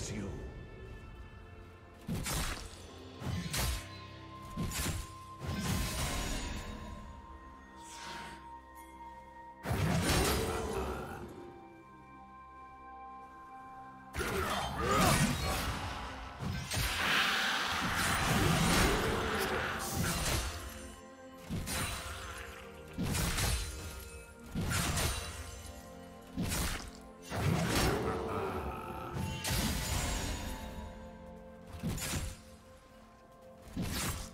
knows you.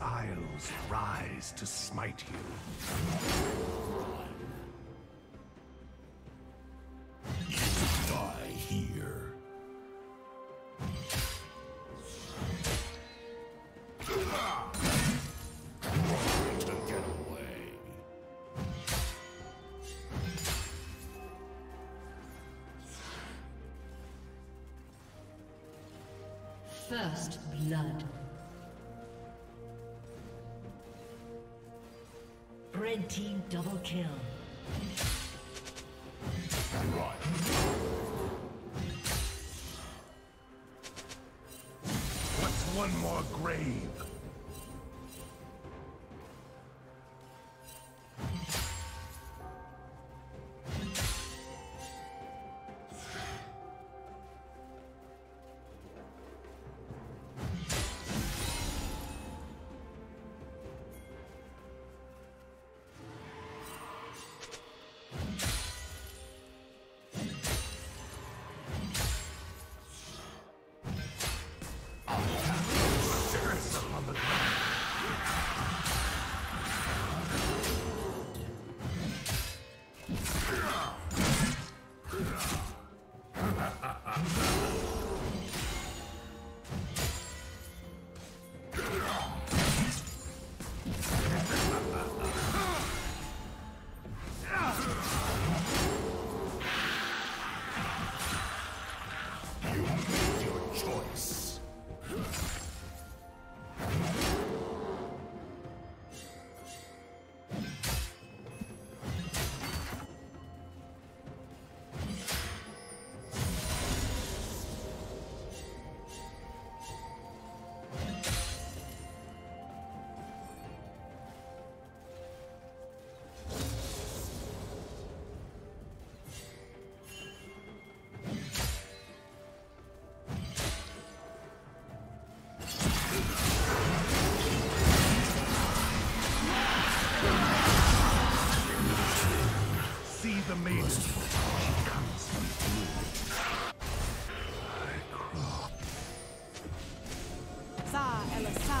Isles rise to smite you. First blood. Red team double kill. What's one more grave? The maiden, she comes from I crawl. Sa ela sa,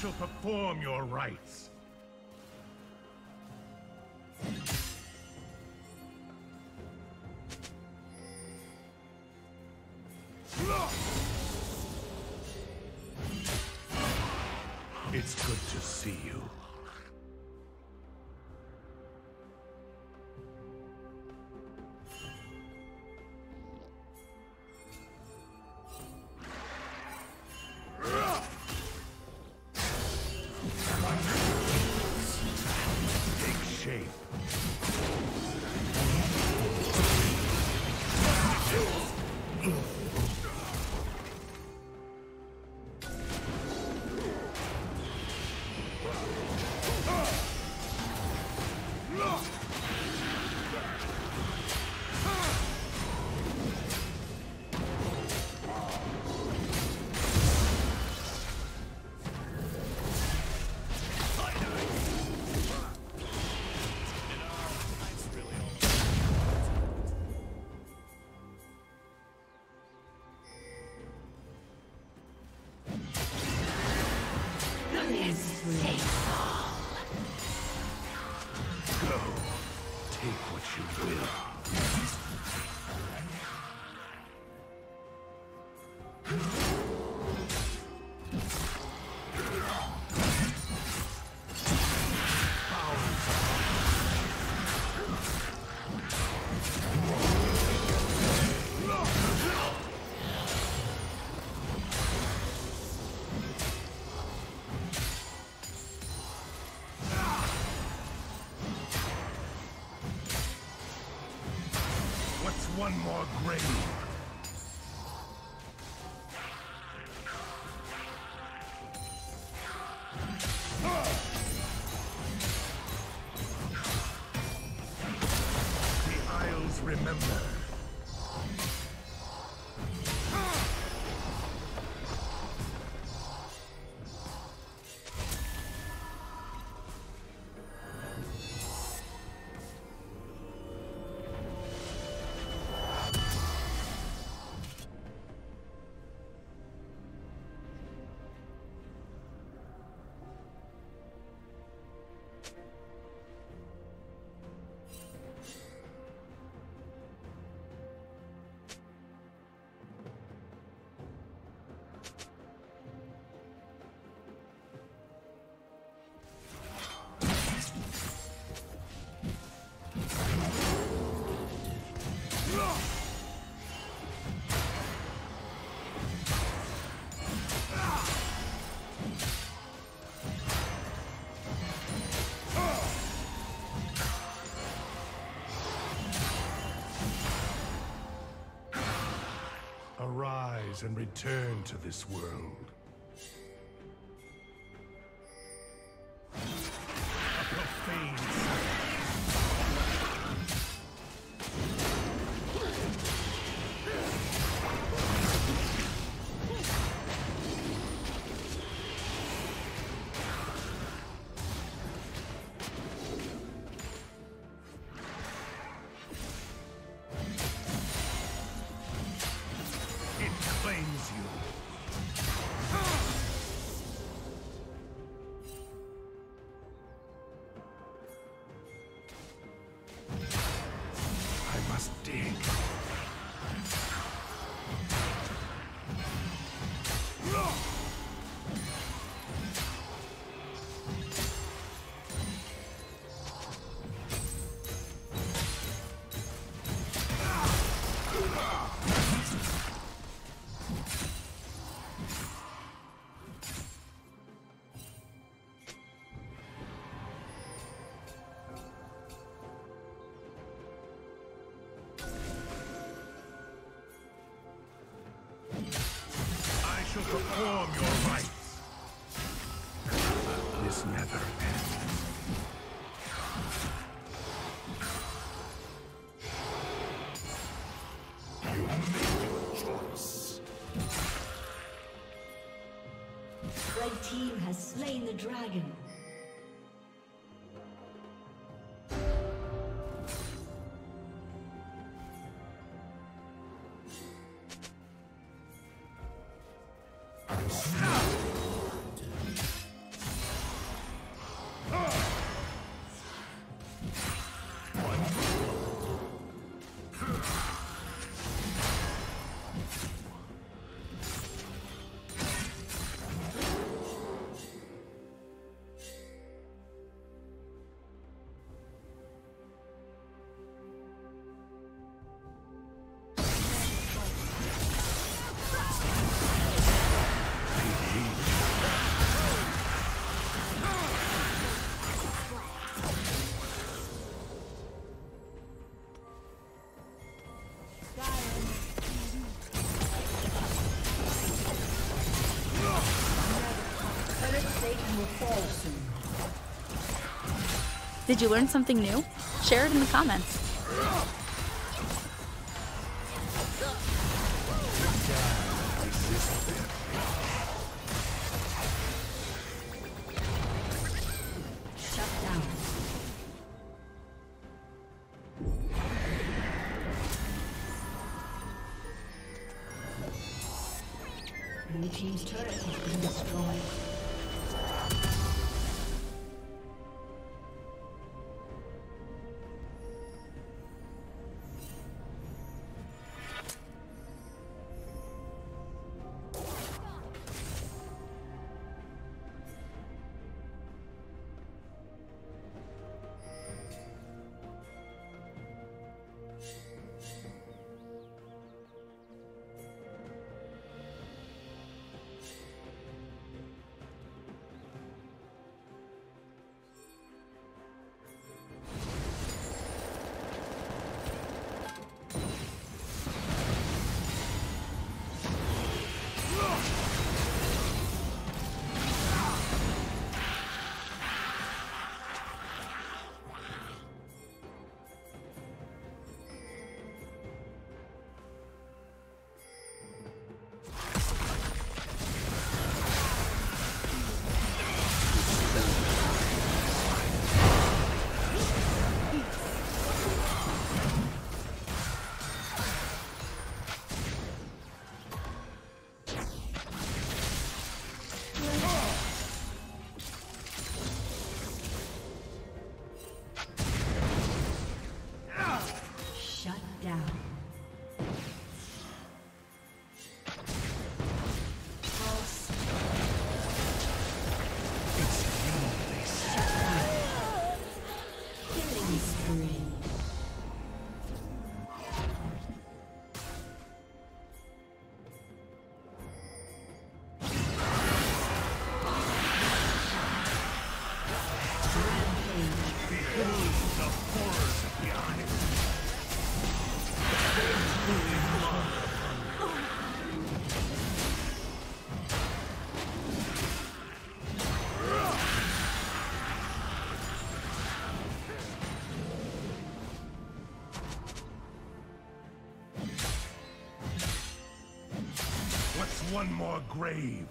Shall perform your rites. It's good to see you. One more grave. The Isles remember. Arise and return to this world. Perform your rites. This never ends. You make team has slain the dragon. Did you learn something new? Share it in the comments. One more grave.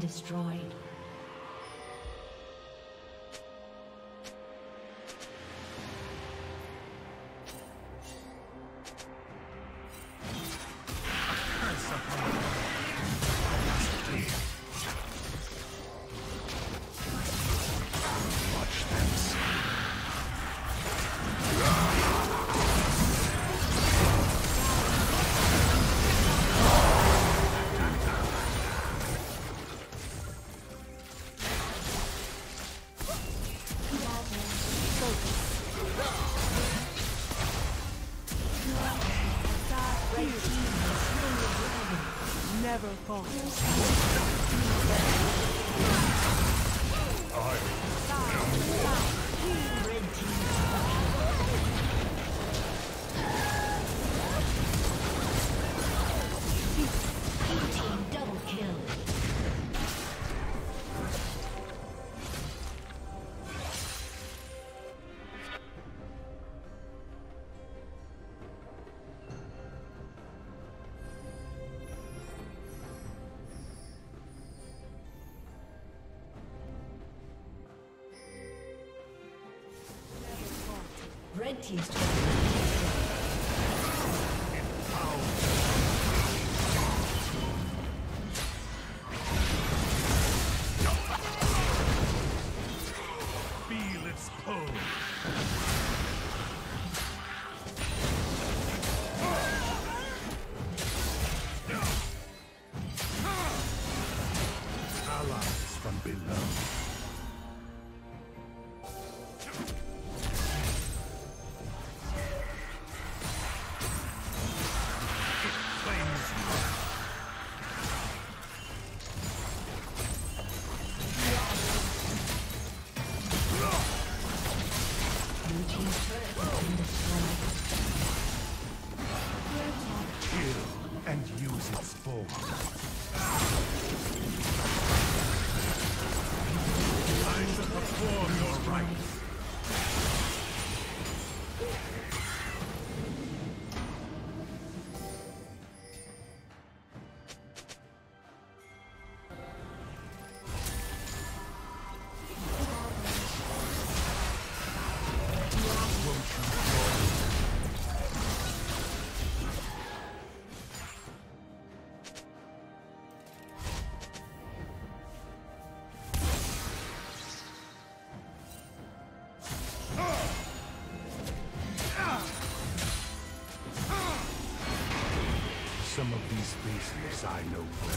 Destroyed. Red team's some of these faces I know well.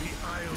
The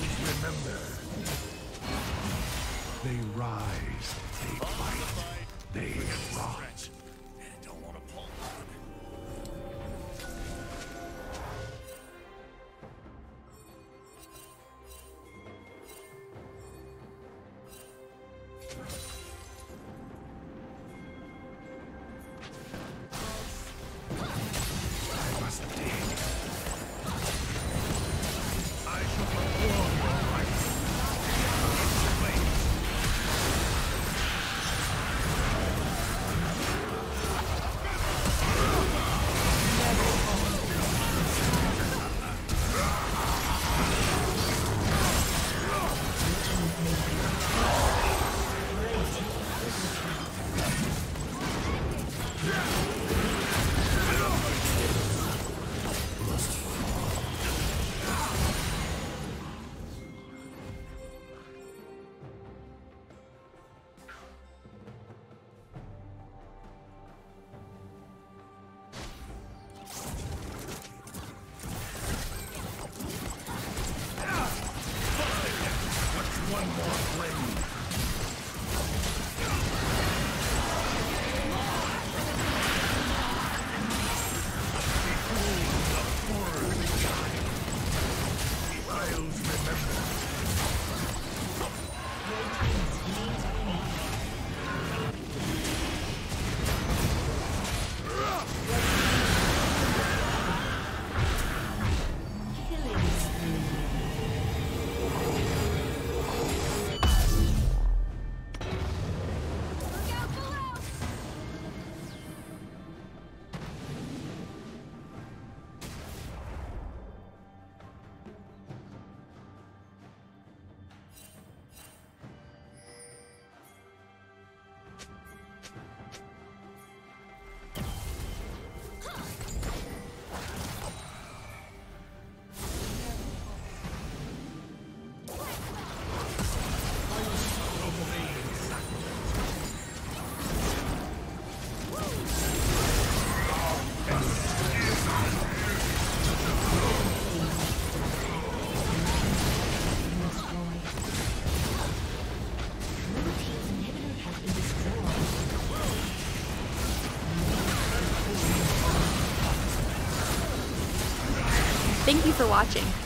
Thank you for watching.